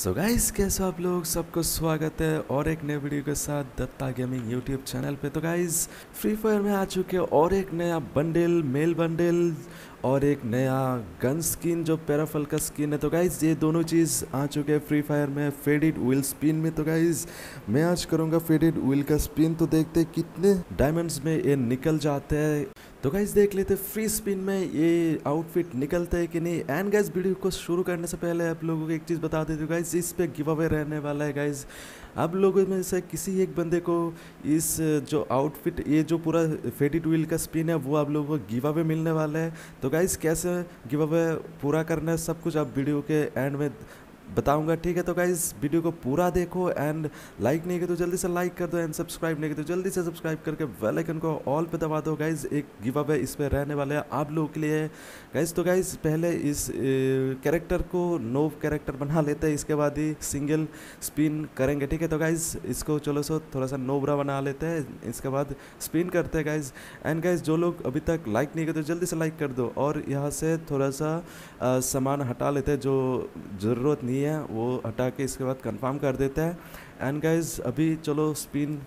So guys कैसे हो आप लोग, सबको स्वागत है और एक नए वीडियो के साथ दत्ता गेमिंग यूट्यूब चैनल पे। तो गाइस फ्री फायर में आ चुके और एक नया बंडल, मेल बंडल और एक नया गन स्किन जो पैराफल का स्किन है। तो गाइस ये दोनों चीज़ आ चुके हैं फ्री फायर में फेडेड व्हील स्पिन में। तो गाइस मैं आज करूँगा फेडेड व्हील का स्पिन, तो देखते कितने डायमंड्स में ये निकल जाते हैं। तो गाइस देख लेते फ्री स्पिन में ये आउटफिट निकलता है कि नहीं। एंड गाइस वीडियो को शुरू करने से पहले आप लोगों को एक चीज़ बता देती हूँ गाइस, इस पे गिव अवे रहने वाला है। गाइस आप लोगों में से किसी एक बंदे को इस जो आउटफिट ये जो पूरा फेडेड व्हील का स्पिन है वो आप लोगों को गिव अवे मिलने वाला है। तो गाइस कैसे गिव अवे पूरा करना है सब कुछ आप वीडियो के एंड में बताऊंगा, ठीक है। तो गाइस वीडियो को पूरा देखो एंड लाइक नहीं किया तो जल्दी से लाइक कर दो एंड सब्सक्राइब नहीं किया तो जल्दी से सब्सक्राइब करके बेल आइकन को ऑल पे दबा दो। गाइस एक गिव अवे इस पे रहने वाला है आप लोगों के लिए गाइस। तो गाइस पहले इस कैरेक्टर को नो कैरेक्टर बना लेते हैं, इसके बाद ही सिंगल स्पिन करेंगे, ठीक है। तो गाइस इसको चलो सो थोड़ा सा नोबरा बना लेते हैं, इसके बाद स्पिन करते हैं गाइज। एंड गाइज जो लोग अभी तक लाइक नहीं किया तो जल्दी से लाइक कर दो और यहाँ से थोड़ा सा सामान हटा लेते हैं जो ज़रूरत नहीं है वो हटा के इसके बाद कंफर्म कर देता है। एंड गाइज अभी चलो स्पिन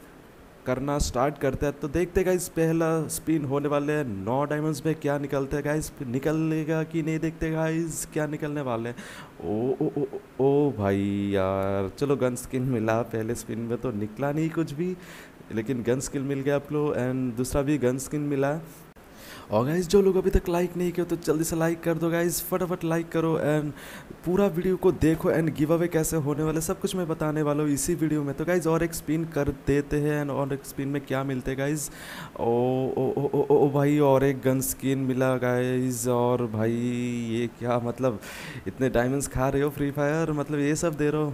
करना स्टार्ट करते हैं। तो देखते हैं गाइज पहला स्पिन होने वाले है 9 डायमंड्स में क्या निकलता है गाइज, निकलेगा कि नहीं देखते गाइज क्या निकलने वाले हैं। ओ, ओ, ओ ओ भाई यार, चलो गन स्किन मिला। पहले स्पिन में तो निकला नहीं कुछ भी, लेकिन गन स्किन मिल गया आप लोग एंड दूसरा भी गन स्किन मिला। और गाइज़ जो लोग अभी तक लाइक नहीं किया तो जल्दी से लाइक कर दो गाइज़, फटाफट लाइक करो एंड पूरा वीडियो को देखो एंड गिव अवे कैसे होने वाले सब कुछ मैं बताने वाला हूँ इसी वीडियो में। तो गाइज़ और एक स्पिन कर देते हैं एंड और एक स्पिन में क्या मिलते हैं गाइज़। ओ ओ ओ ओ ओ भाई और एक गन स्किन मिला गाइज़। और भाई ये क्या मतलब इतने डायमंड्स खा रहे हो फ्री फायर, मतलब ये सब दे रहे हो,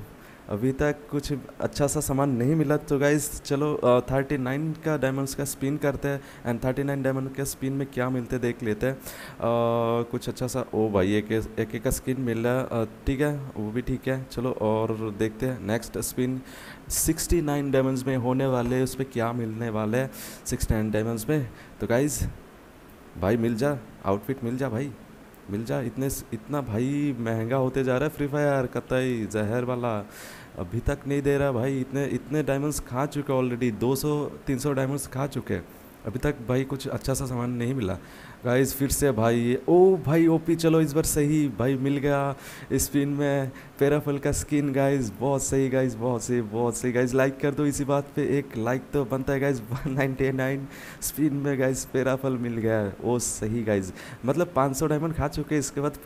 अभी तक कुछ अच्छा सा सामान नहीं मिला। तो गाइज़ चलो 39 का डायमंड्स का स्पिन करते हैं एंड 39 डायमंड के स्पिन में क्या मिलते देख लेते हैं। कुछ अच्छा सा, ओ भाई एक एक का स्किन मिल रहा है, ठीक है वो भी ठीक है चलो। और देखते हैं नेक्स्ट स्पिन 69 डायमंड्स में होने वाले है, उस पर क्या मिलने वाला है 69 डायमंड्स में। तो गाइज़ भाई मिल जा आउटफिट, मिल जा भाई, मिल जा। इतना भाई महंगा होते जा रहा है फ्री फायर, कतई जहर वाला अभी तक नहीं दे रहा भाई। इतने डायमंड्स खा चुके ऑलरेडी, 200-300 डायमंड्स खा चुके अभी तक भाई, कुछ अच्छा सा सामान नहीं मिला गाइज़। फिर से भाई ओ भाई ओपी, चलो इस बार सही भाई मिल गया स्पिन में पैराफल का स्किन गाइज़। बहुत सही गाइज़, बहुत सही गाइज़, लाइक कर दो इसी बात पे, एक लाइक तो बनता है गाइज़। 199 स्पिन में गाइज़ पैराफल मिल गया, ओ सही गाइज़। मतलब 500 डायमंड खा चुके इसके बाद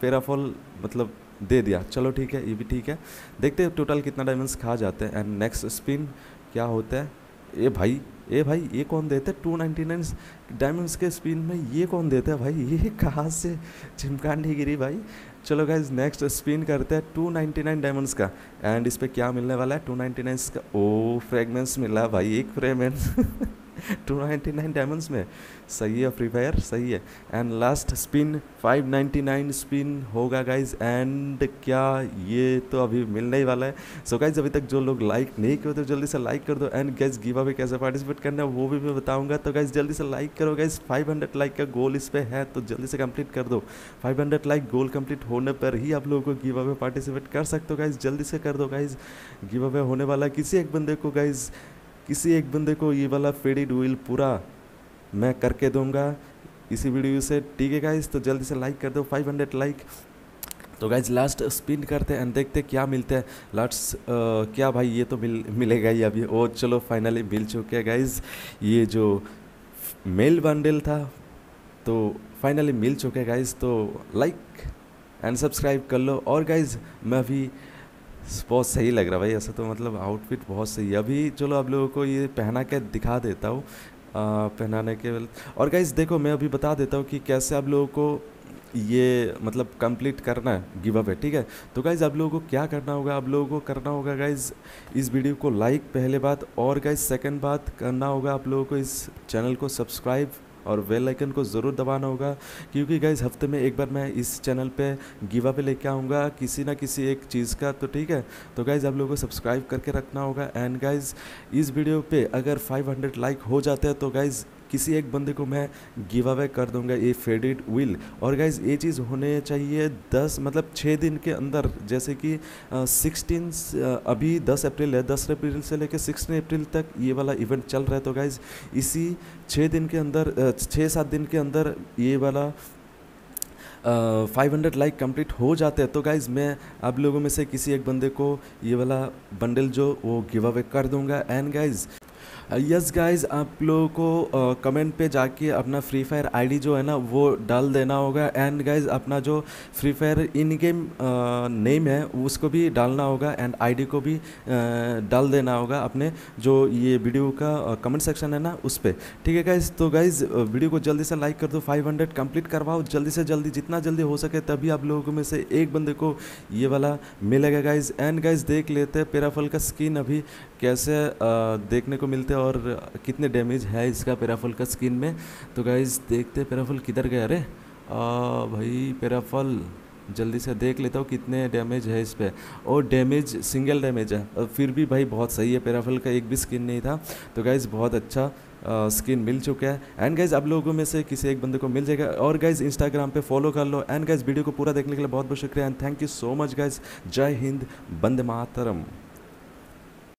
पैराफल मतलब दे दिया, चलो ठीक है ये भी ठीक है। देखते हैं टोटल कितना डायमंड्स खा जाते हैं एंड नेक्स्ट स्पिन क्या होता है। ए भाई ये कौन देता है 299 डायमंड्स के स्पिन में, ये कौन देता है भाई, ये कहाँ से चिमकांडी गिरी भाई। चलो गाइज नेक्स्ट स्पिन करते हैं 299 डायमंड्स का एंड इस पर क्या मिलने वाला है 299 का। ओ फ्रेगमेंट्स मिला भाई, एक फ्रेगमेंट्स 299 डायमंड्स में, सही है फ्री फायर सही है। एंड लास्ट स्पिन 599 स्पिन होगा गाइज एंड क्या ये तो अभी मिलने ही वाला है। सो गाइज अभी तक जो लोग लाइक नहीं किए तो जल्दी से लाइक कर दो एंड गाइज गिव अवे कैसे पार्टिसिपेट करना है वो भी मैं बताऊंगा। तो गाइज जल्दी से लाइक करो गाइज, 500 लाइक का गोल इस पर है तो जल्दी से कंप्लीट कर दो। 500 लाइक गोल कंप्लीट होने पर ही आप लोगों को गिव अवे पार्टिसिपेट कर सकते हो गाइज, जल्दी से कर दो गाइज। गिव अवे होने वाला किसी एक बंदे को गाइज, किसी एक बंदे को ये वाला फेडेड व्हील पूरा मैं करके दूंगा इसी वीडियो से, ठीक है गाइज। तो जल्दी से लाइक कर दो 500 लाइक। तो गाइज लास्ट स्पिन करते हैं एंड देखते क्या मिलता है लास्ट। क्या भाई ये तो मिलेगा ही अभी। ओ चलो फाइनली मिल चुके हैं गाइज, ये जो मेल बंडल था तो फाइनली मिल चुके हैं गाइज। तो लाइक एंड सब्सक्राइब कर लो। और गाइज मैं अभी बहुत सही लग रहा भाई ऐसा, तो मतलब आउटफिट बहुत सही है अभी। चलो आप लोगों को ये पहना के दिखा देता हूँ पहनाने के। और गाइज देखो मैं अभी बता देता हूँ कि कैसे आप लोगों को ये मतलब कंप्लीट करना है गिव अप है, ठीक है। तो गाइज आप लोगों को क्या करना होगा, आप लोगों को करना होगा गाइज इस वीडियो को लाइक पहले बात, और गाइज सेकंड बात करना होगा आप लोगों को इस चैनल को सब्सक्राइब और बेल आइकन को ज़रूर दबाना होगा, क्योंकि गाइज हफ्ते में एक बार मैं इस चैनल पे गिव अवे लेके आऊँगा किसी ना किसी एक चीज़ का, तो ठीक है। तो गाइज आप लोगों को सब्सक्राइब करके रखना होगा एंड गाइज इस वीडियो पे अगर 500 लाइक हो जाते हैं तो गाइज किसी एक बंदे को मैं गिव अवे कर दूंगा ये फेडेड व्हील। और गाइज ये चीज़ होने चाहिए 10 मतलब 6 दिन के अंदर, जैसे कि 16 अभी 10 अप्रैल है, 10 अप्रैल से लेकर 16 अप्रैल तक ये वाला इवेंट चल रहा है। तो गाइज इसी 6-7 दिन के अंदर ये वाला 500 लाइक कंप्लीट हो जाते हैं तो गाइज़ मैं आप लोगों में से किसी एक बंदे को ये वाला बंडल जो वो गिव अवे कर दूंगा। एंड गाइज़ यस गाइज़ आप लोगों को कमेंट पे जाके अपना फ्री फायर आईडी जो है ना वो डाल देना होगा। एंड गाइज़ अपना जो free fire in game name है उसको भी डालना होगा एंड आईडी को भी डाल देना होगा अपने जो ये वीडियो का कमेंट सेक्शन है ना उस पर, ठीक है गाइज़। तो गाइज़ वीडियो को जल्दी से लाइक कर दो, 500 कंप्लीट करवाओ जल्दी से जल्दी, जितना जल्दी हो सके तभी आप लोगों में से एक बंदे को ये वाला मिलेगा गाइज़। एंड गाइज़ देख लेते हैं पैराफल का स्किन अभी कैसे देखने को मिलते और कितने डैमेज है इसका पैराफल का स्किन में। तो गाइज़ देखते पैराफल किधर गया, अरे भाई पैराफल जल्दी से देख लेता हूँ कितने डैमेज है इस पर। और डैमेज सिंगल डैमेज है, फिर भी भाई बहुत सही है, पैराफल का एक भी स्किन नहीं था। तो गाइज़ बहुत अच्छा स्किन मिल चुका है। एंड गाइज़ आप लोगों में से किसी एक बंदे को मिल जाएगा। और गाइज़ इंस्टाग्राम पे फॉलो कर लो। एंड गाइज़ वीडियो को पूरा देखने के लिए बहुत बहुत शुक्रिया and thank you so much guys. जय हिंद, वंदे मातरम।